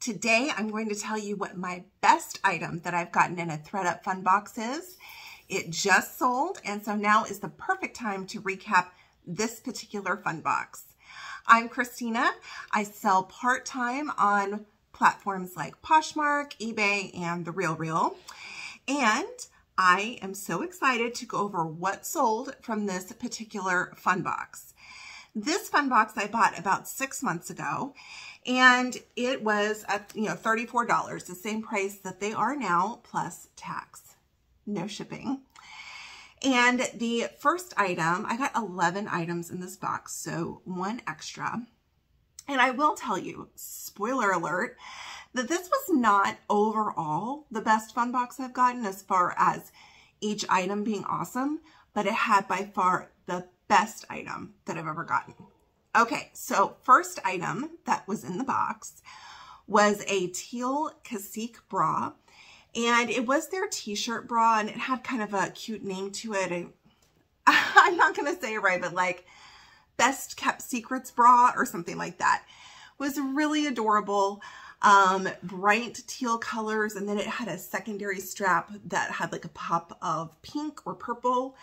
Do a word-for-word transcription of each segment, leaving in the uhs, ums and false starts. Today, I'm going to tell you what my best item that I've gotten in a ThredUp fun box is. It just sold, and so now is the perfect time to recap this particular fun box. I'm Christina. I sell part-time on platforms like Poshmark, eBay, and The RealReal, and I am so excited to go over what sold from this particular fun box. This fun box I bought about six months ago, and it was at, you know, thirty-four dollars, the same price that they are now, plus tax, no shipping. And the first item, I got eleven items in this box, so one extra. And I will tell you, spoiler alert, that this was not overall the best fun box I've gotten as far as each item being awesome, but it had by far the best item that I've ever gotten. Okay, so first item that was in the box was a teal Cacique bra, and it was their t-shirt bra, and it had kind of a cute name to it. I, I'm not going to say it right, but like Best Kept Secrets bra or something like that. It was really adorable, um, bright teal colors, and then it had a secondary strap that had like a pop of pink or purple,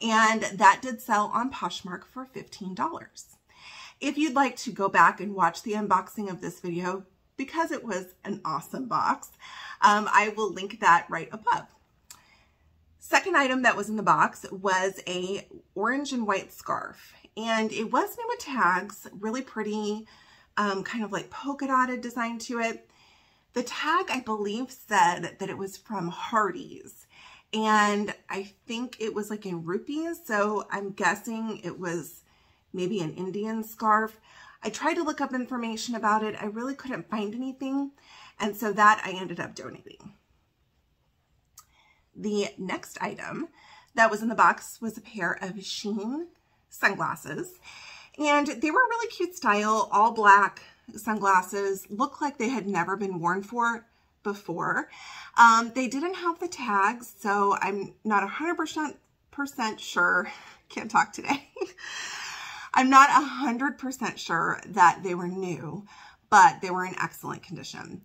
and that did sell on Poshmark for fifteen dollars. If you'd like to go back and watch the unboxing of this video, because it was an awesome box, um, I will link that right above. Second item that was in the box was a orange and white scarf, and it was new with tags, really pretty, um, kind of like polka dotted design to it. The tag, I believe, said that it was from Hardee's, and I think it was like in rupees, so I'm guessing it was maybe an Indian scarf. I tried to look up information about it. I really couldn't find anything, and so that I ended up donating. The next item that was in the box was a pair of Sheen sunglasses, and they were really cute style, all black sunglasses, looked like they had never been worn for before. Um, they didn't have the tags, so I'm not one hundred percent sure, can't talk today. I'm not one hundred percent sure that they were new, but they were in excellent condition.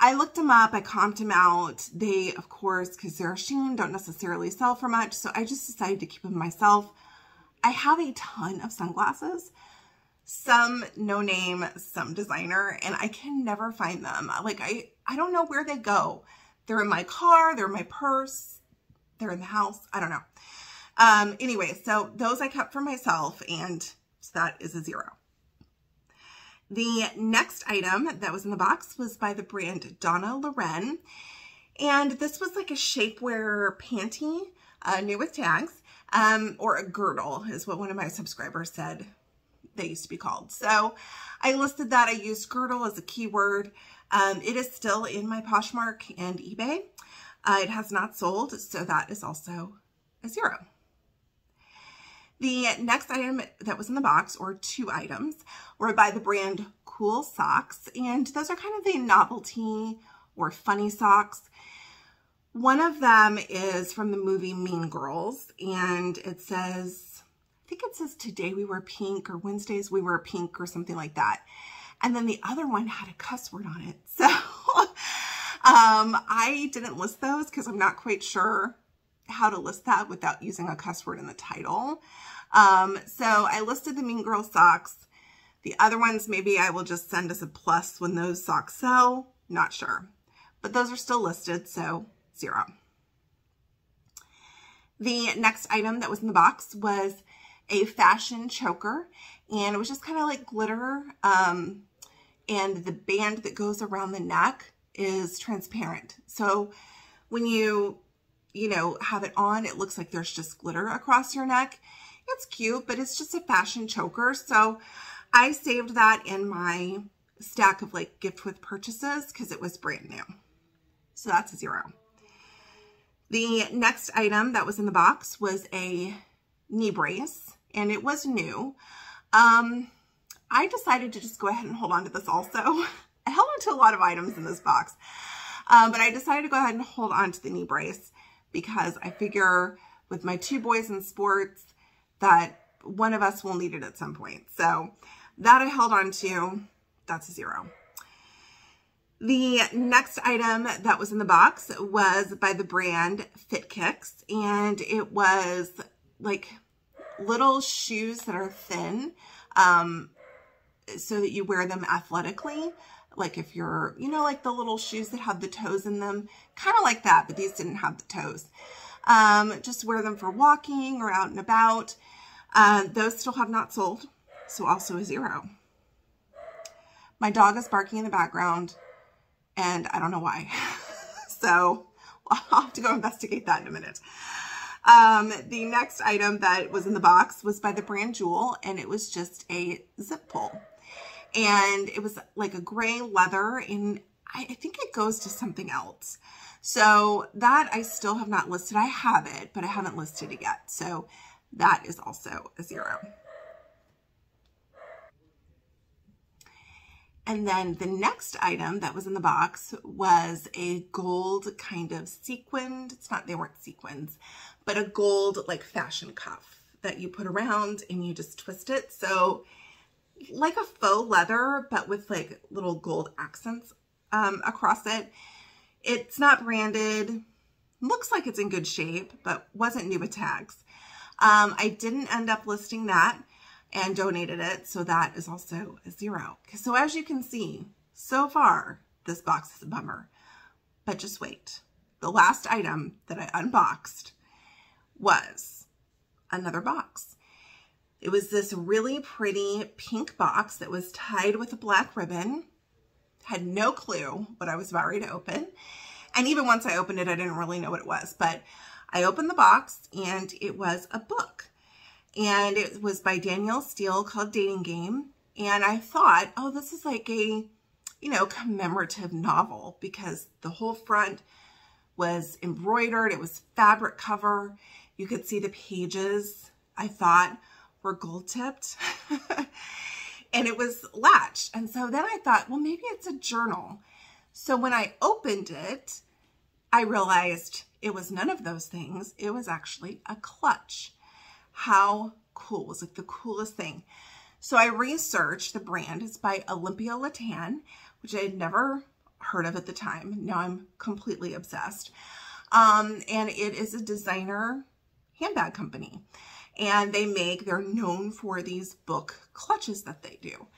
I looked them up, I comped them out. They, of course, because they're Sheen, don't necessarily sell for much, so I just decided to keep them myself. I have a ton of sunglasses, some no name, some designer, and I can never find them. Like, I, I don't know where they go. They're in my car, they're in my purse, they're in the house, I don't know. Um, anyway, so those I kept for myself, and so that is a zero. The next item that was in the box was by the brand Donna Loren, and this was like a shapewear panty, uh, new with tags, um, or a girdle is what one of my subscribers said they used to be called. So I listed that. I used girdle as a keyword. Um, it is still in my Poshmark and eBay. Uh, it has not sold, so that is also a zero. The next item that was in the box, or two items, were by the brand Cool Socks, and those are kind of the novelty or funny socks. One of them is from the movie Mean Girls, and it says, I think it says today we were pink, or Wednesdays we were pink, or something like that. And then the other one had a cuss word on it. So um, I didn't list those because I'm not quite sure how to list that without using a cuss word in the title. Um, so I listed the Mean Girl socks. The other ones, maybe I will just send as a plus when those socks sell. Not sure. But those are still listed, so zero. The next item that was in the box was a fashion choker, and it was just kind of like glitter, um, and the band that goes around the neck is transparent. So when you you know, have it on, it looks like there's just glitter across your neck. It's cute, but it's just a fashion choker. So I saved that in my stack of like gift with purchases because it was brand new. So that's a zero. The next item that was in the box was a knee brace, and it was new. Um, I decided to just go ahead and hold on to this also. I held on to a lot of items in this box, um, but I decided to go ahead and hold on to the knee brace, because I figure with my two boys in sports that one of us will need it at some point. So that I held on to, that's a zero. The next item that was in the box was by the brand FitKicks, and it was like little shoes that are thin, um, so that you wear them athletically. Like if you're, you know, like the little shoes that have the toes in them, kind of like that, but these didn't have the toes. Um, just wear them for walking or out and about. Uh, those still have not sold, so also a zero. My dog is barking in the background, and I don't know why. So I'll have to go investigate that in a minute. Um, the next item that was in the box was by the brand Jewel, and it was just a zip pull. And it was like a gray leather, and I, I think it goes to something else. So that I still have not listed. I have it, but I haven't listed it yet. So that is also a zero. And then the next item that was in the box was a gold kind of sequined, it's not, they weren't sequins, but a gold like fashion cuff that you put around and you just twist it. So like a faux leather, but with like little gold accents um, across it. It's not branded, looks like it's in good shape, but wasn't new with tags. Um, I didn't end up listing that and donated it, so that is also a zero. So as you can see, so far, this box is a bummer. But just wait. The last item that I unboxed was another box. It was this really pretty pink box that was tied with a black ribbon. Had no clue what I was about ready to open. And even once I opened it, I didn't really know what it was. But I opened the box, and it was a book. And it was by Danielle Steel called Dating Game. And I thought, oh, this is like a, you know, commemorative novel, because the whole front was embroidered. It was fabric cover. You could see the pages, I thought, were gold tipped. And it was latched. And so then I thought, well, maybe it's a journal. So when I opened it, I realized it was none of those things. It was actually a clutch. How cool. It was like the coolest thing. So I researched the brand. It's by Olympia LeTan, which I had never heard of at the time. Now I'm completely obsessed. Um, and it is a designer handbag company. And they make, they're known for these book clutches that they do.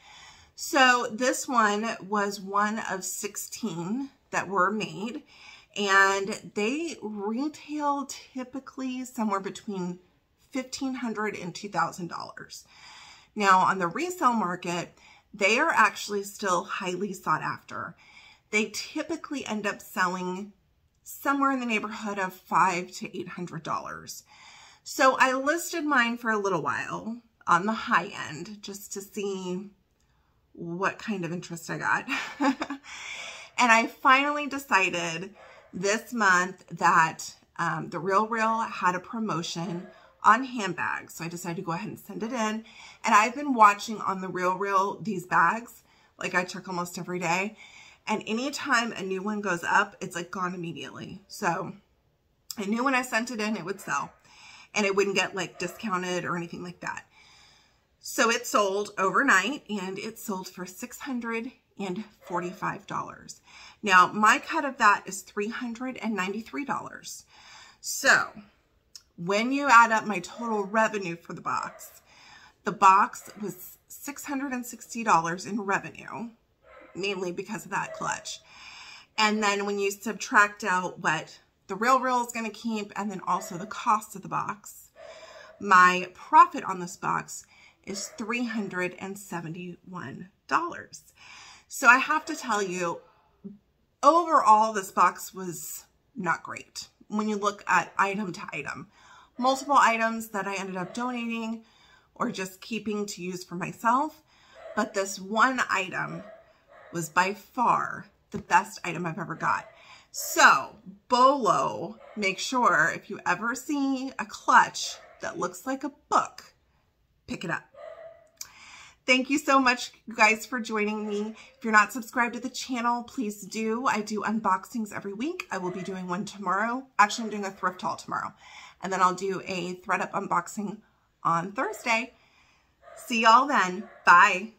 So this one was one of sixteen that were made. And they retail typically somewhere between fifteen hundred dollars and two thousand dollars. Now on the resale market, they are actually still highly sought after. They typically end up selling somewhere in the neighborhood of five hundred dollars to eight hundred dollars. So I listed mine for a little while on the high end just to see what kind of interest I got. And I finally decided this month that um, The RealReal had a promotion on handbags. So I decided to go ahead and send it in. And I've been watching on The RealReal these bags. Like I check almost every day. And anytime a new one goes up, it's like gone immediately. So I knew when I sent it in, it would sell. And it wouldn't get like discounted or anything like that. So it sold overnight, and it sold for six hundred forty-five dollars. Now my cut of that is three hundred ninety-three dollars. So when you add up my total revenue for the box, the box was six hundred sixty dollars in revenue, mainly because of that clutch. And then when you subtract out what The RealReal is going to keep, and then also the cost of the box, my profit on this box is three hundred seventy-one dollars. So I have to tell you, overall, this box was not great. When you look at item to item, multiple items that I ended up donating or just keeping to use for myself. But this one item was by far the best item I've ever got. So, B O L O, make sure if you ever see a clutch that looks like a book, pick it up. Thank you so much, you guys, for joining me. If you're not subscribed to the channel, please do. I do unboxings every week. I will be doing one tomorrow. Actually, I'm doing a thrift haul tomorrow. And then I'll do a ThredUp unboxing on Thursday. See y'all then. Bye.